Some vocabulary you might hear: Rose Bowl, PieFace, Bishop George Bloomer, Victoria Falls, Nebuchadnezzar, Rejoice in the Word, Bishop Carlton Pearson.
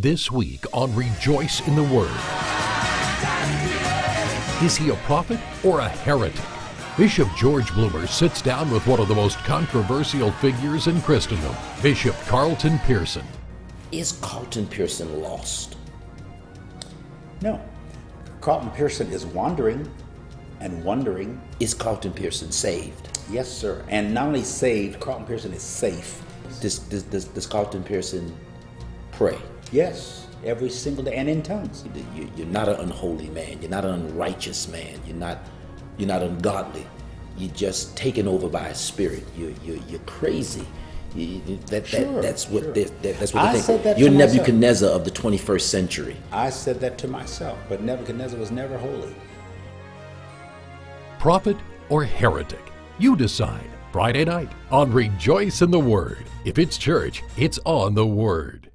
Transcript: This week on Rejoice in the Word. Is he a prophet or a heretic? Bishop George Bloomer sits down with one of the most controversial figures in Christendom, Bishop Carlton Pearson. Is Carlton Pearson lost? No. Carlton Pearson is wandering and wondering. Is Carlton Pearson saved? Yes, sir. And not only saved, Carlton Pearson is safe. Does Carlton Pearson pray? Yes, every single day, and in tongues. You're not an unholy man. You're not an unrighteous man. You're not ungodly. You're just taken over by a spirit. You're crazy. That's what they think. You're Nebuchadnezzar of the 21st century. I said that to myself, but Nebuchadnezzar was never holy. Prophet or heretic? You decide. Friday night on Rejoice in the Word. If it's church, it's on the Word.